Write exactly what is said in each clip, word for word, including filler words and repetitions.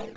What?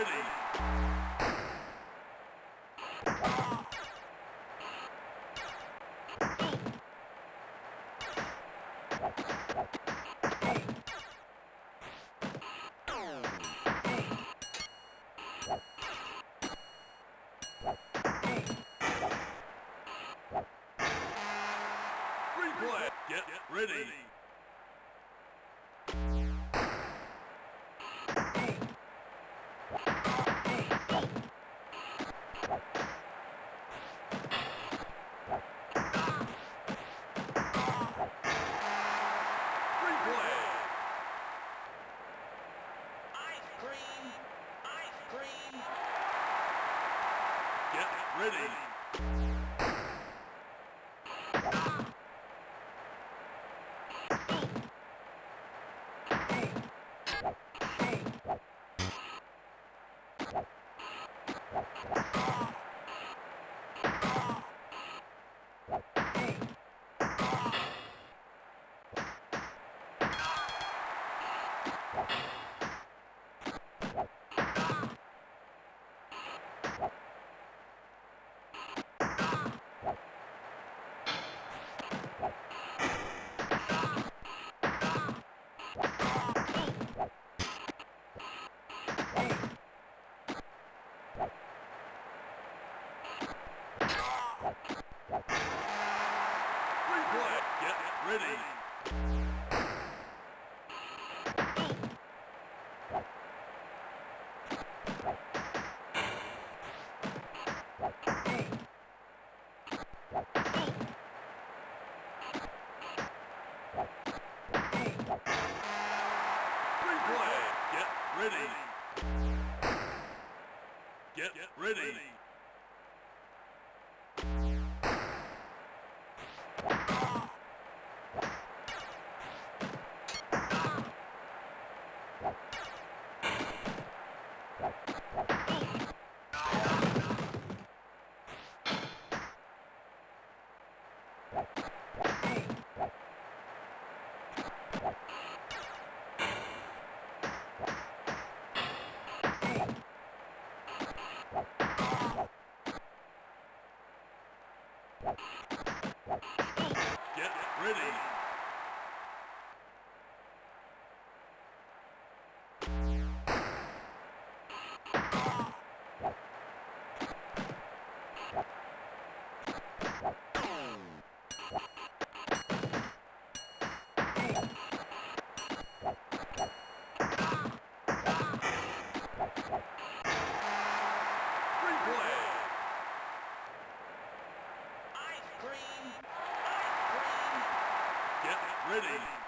Get ready. ready. Get ready. ready. Get ready. Ready.